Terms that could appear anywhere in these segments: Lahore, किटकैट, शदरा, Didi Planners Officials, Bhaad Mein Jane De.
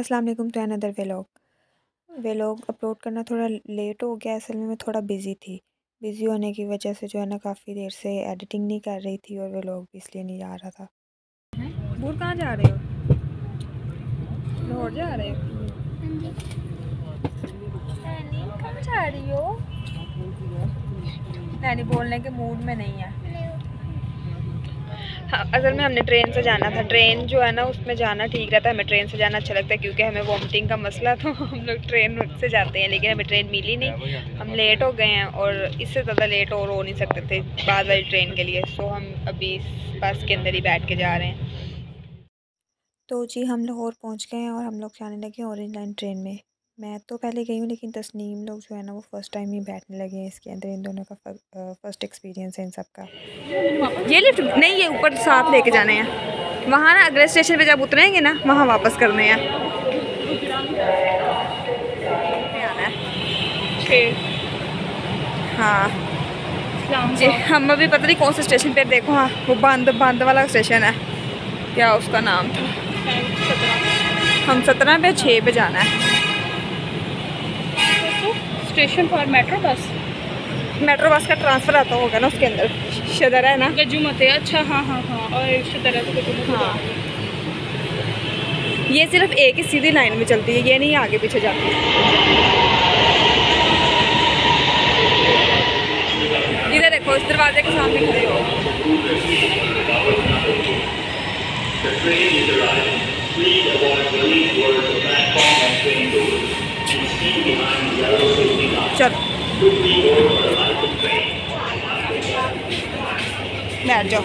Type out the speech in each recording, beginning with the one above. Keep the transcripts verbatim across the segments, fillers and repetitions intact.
अस्सलाम वालेकुम to another vlog. Vlog upload करना थोड़ा लेट हो गया, असल में मैं थोड़ा बिज़ी थी। बिज़ी होने की वजह से जो है ना काफ़ी देर से एडिटिंग नहीं कर रही थी और व्लॉग भी इसलिए नहीं आ रहा था। दूर कहाँ जा रहे हो? लाहौर जा रहे हो? कहाँ जा रही हो? नहीं, बोलने के मूड में नहीं है। हाँ, असल में हमने ट्रेन से जाना था। ट्रेन जो है ना उसमें जाना ठीक रहता है, हमें ट्रेन से जाना अच्छा लगता है क्योंकि हमें वॉमिटिंग का मसला था। हम लोग ट्रेन से जाते हैं, लेकिन हमें ट्रेन मिली नहीं, हम लेट हो गए हैं और इससे ज़्यादा लेट और हो नहीं सकते थे बाद वाली ट्रेन के लिए। सो हम अभी बस के अंदर ही बैठ के जा रहे हैं। तो जी हम लाहौर पहुँच गए हैं और हम लोग जाने लगे ऑरेंज लाइन ट्रेन में। मैं तो पहले गई हूँ लेकिन तस्नीम लोग जो है ना वो फ़र्स्ट टाइम ही बैठने लगे हैं इसके अंदर। इन दोनों का फर्स्ट एक्सपीरियंस है इन सब का। ये लिफ्ट नहीं, ये ऊपर साथ लेके जाने हैं। वहाँ ना अगले स्टेशन पे जब उतरेंगे ना वहाँ वापस करने हैं। हाँ जी, हम अभी पता नहीं कौन से स्टेशन पे, देखो हाँ वो बंद बंद वाला स्टेशन है, क्या उसका नाम था? हम सत्रह पे छः पे जाना है। स्टेशन पर मेट्रो बस, मेट्रो बस का ट्रांसफ़र आता होगा ना उसके अंदर। शदरा है ना, गजुमत है। अच्छा हाँ हाँ हाँ, और शदरा तो गजुमत। हाँ ये सिर्फ एक ही सीधी लाइन में चलती है, ये नहीं आगे पीछे जाती है। इधर देखो, इस दरवाजे के सामने खड़े हो। चल बैठ जाओ।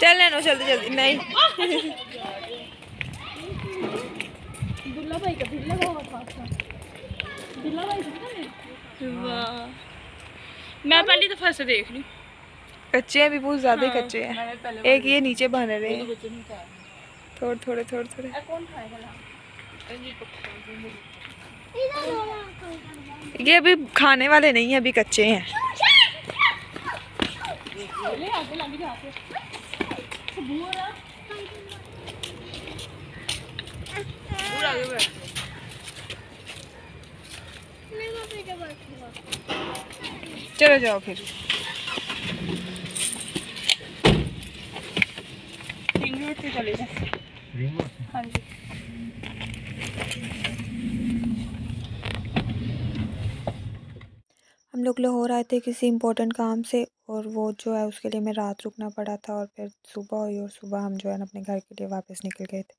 चल लेना जल्दी जल्दी। नहीं दुल्ला भाई का दुल्ला होगा। मैं पहली दफा से देख रही। कच्चे अभी बहुत ज्यादा हाँ, कच्चे हैं। एक ये नीचे बन रहे हैं थोड़े थोड़े थोड़े थोड़े। ये अभी खाने वाले नहीं है, अभी कच्चे हैं। चलो जाओ फिर। रिंग रोड पे चले जाओ। Ring road. हाँ जी। हम लोग लाहौर आए थे किसी इम्पोर्टेंट काम से और वो जो है उसके लिए हमें रात रुकना पड़ा था और फिर सुबह हुई और सुबह हम जो है अपने घर के लिए वापस निकल गए थे।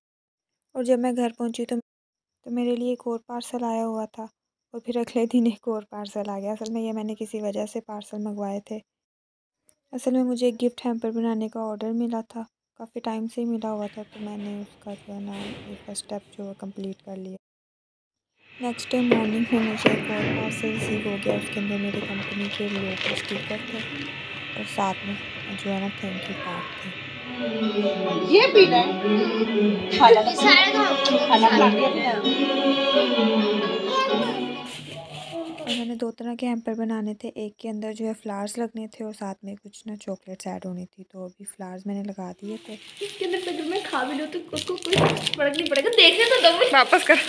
और जब मैं घर पहुंची तो तो मेरे लिए एक और पार्सल आया हुआ था और फिर अगले दिन एक और पार्सल आ गया। असल में ये मैंने किसी वजह से पार्सल मंगवाए थे। असल में मुझे एक गिफ्ट हैम्पर बनाने का ऑर्डर मिला था, काफ़ी टाइम से ही मिला हुआ था, तो मैंने उसका जो है ना फर्स्ट स्टेप जो है कम्प्लीट कर लिया। नेक्स्ट डे मॉर्निंग में मुझे एक और पार्सल रिसीव हो गया। उसके अंदर मेरी कंपनी के लोगो स्टीकर थे और साथ में जो है ना थैंक यू कार्ड थे। ये पीना है खाना खाना खाना और मैंने दो तरह के हैम्पर बनाने थे। एक के अंदर जो है फ्लावर्स लगने थे और साथ में कुछ ना चॉकलेट्स ऐड होनी थी। तो अभी फ्लावर्स मैंने लगा दिए थे। इसके अंदर अगर मैं खा भी लूँ तो उसको कोई फर्क नहीं पड़ेगा। देखने तो दो, वापस कर,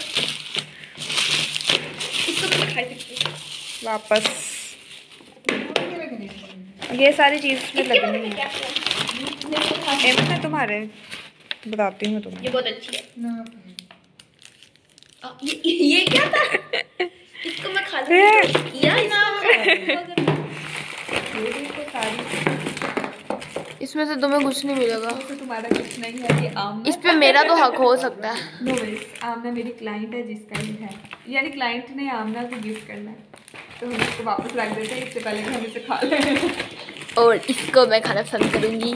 इसको तो खा सकते हो वापस। ये सारी चीज़ में लगनी है। एम है तुम्हारे, बताती हूँ तुम्हें। ये बहुत अच्छी है। ये क्या था? इसको मैं खा लूं या इसमें से तुम्हें कुछ नहीं मिलेगा। तो तुम्हारा कुछ नहीं है कि आम, इस पे मेरा तो हक हो सकता है। नो वरीज, आमना मेरी क्लाइंट है जिसका ही है, यानी क्लाइंट ने आमना को गिफ्ट करना है तो हम इसको वापस रख देते हैं इससे पहले कि हम इसे खा लें। और इसको मैं खाना पसंद करूँगी।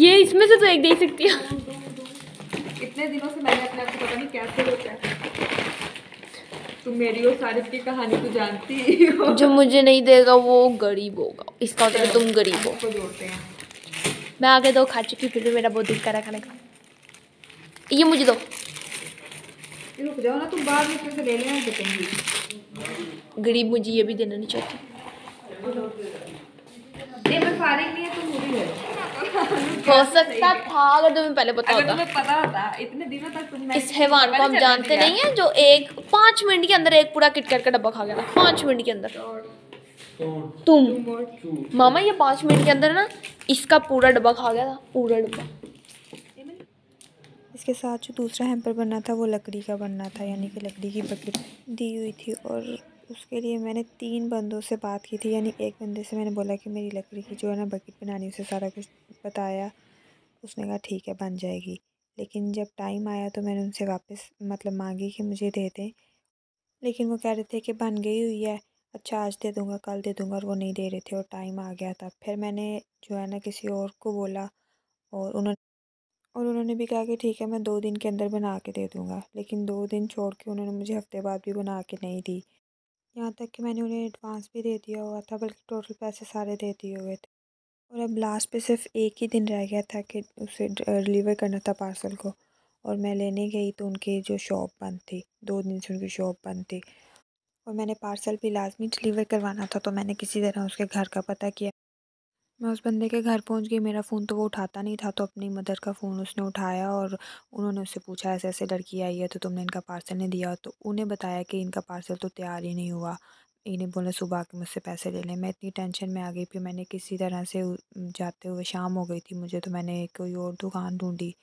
ये इसमें से तो एक दे सकती है। इतने दिनों से मैंने अपने आपको पता नहीं कैसे होता है। तुम मेरी और सारिफ की कहानी तो जानती हो। जो मुझे नहीं देगा वो गरीब होगा, इसका मतलब तुम गरीब हो। मैं आगे दो खा चुकी, फिर भी मेरा बहुत दिल कर रहा है खाने का। ये मुझे दो। रुक जाओ ना तुम, बाद में फिर से ले लेना देखेंगे। गरीब मुझे ये भी देना नहीं चाहती। ये मैं फारिग नहीं है तुम मुझे ले लो। हो सकता था अगर तुम्हें पहले पता होता, तुम्हें पता होता इतने दिनों तक तुम। इस हैवान को हम जानते नहीं है जो एक पाँच मिनट के अंदर एक पूरा किटकैट का डब्बा खा गया था। पाँच मिनट के अंदर तुम मामा ये पाँच मिनट के अंदर ना इसका पूरा डब्बा खा गया था, पूरा डब्बा। इसके साथ जो दूसरा हैम्पर बनना था वो लकड़ी का बनना था, यानी कि लकड़ी की बकेट दी हुई थी और उसके लिए मैंने तीन बंदों से बात की थी। यानी एक बंदे से मैंने बोला कि मेरी लकड़ी की जो है ना बकेट बनानी, उसे सारा कुछ बताया। उसने कहा ठीक है बन जाएगी, लेकिन जब टाइम आया तो मैंने उनसे वापस मतलब मांगी कि मुझे दे दें, लेकिन वो कह रहे थे कि बन गई हुई है, अच्छा आज दे दूँगा कल दे दूँगा, और वो नहीं दे रहे थे और टाइम आ गया था। फिर मैंने जो है ना किसी और को बोला और उन्होंने और उन्होंने भी कहा कि ठीक है मैं दो दिन के अंदर बना के दे दूँगा, लेकिन दो दिन छोड़ के उन्होंने मुझे हफ्ते बाद भी बना के नहीं दी। यहाँ तक कि मैंने उन्हें एडवांस भी दे दिया हुआ था, बल्कि टोटल पैसे सारे दे दिए हुए थे। और अब लास्ट पे सिर्फ एक ही दिन रह गया था कि उसे डिलीवर करना था पार्सल को, और मैं लेने गई तो उनकी जो शॉप बंद थी, दो दिन से उनकी शॉप बंद थी, और मैंने पार्सल भी लाजमी डिलीवर करवाना था। तो मैंने किसी तरह उसके घर का पता किया। मैं उस बंदे के घर पहुंच गई। मेरा फ़ोन तो वो उठाता नहीं था, तो अपनी मदर का फ़ोन उसने उठाया और उन्होंने उससे पूछा ऐसे ऐसे लड़की आई है तो तुमने इनका पार्सल नहीं दिया। तो उन्हें बताया कि इनका पार्सल तो तैयार ही नहीं हुआ, इन्हें बोला सुबह आके मुझसे पैसे ले लें। मैं इतनी टेंशन में आ गई। फिर मैंने किसी तरह से जाते हुए शाम हो गई थी मुझे, तो मैंने कोई और दुकान ढूँढी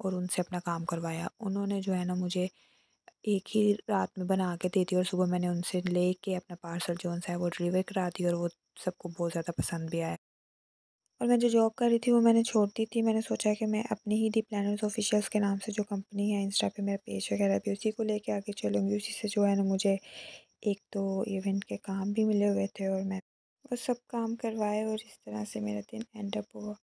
और उनसे अपना काम करवाया। उन्होंने जो है ना मुझे एक ही रात में बना के दे दी और सुबह मैंने उनसे ले कर अपना पार्सल जो है वो डिलीवर करा दी, और वो सबको बहुत ज़्यादा पसंद भी आया। और मैं जो जॉब कर रही थी वो मैंने छोड़ दी थी। मैंने सोचा कि मैं अपनी ही दी प्लानर्स ऑफिशियल्स के नाम से जो कंपनी है, इंस्टा पे मेरा पेज वगैरह भी, उसी को लेके आगे चलूँगी। उसी से जो है ना मुझे एक तो इवेंट के काम भी मिले हुए थे और मैं वो सब काम करवाए और इस तरह से मेरा दिन एंड अप हुआ।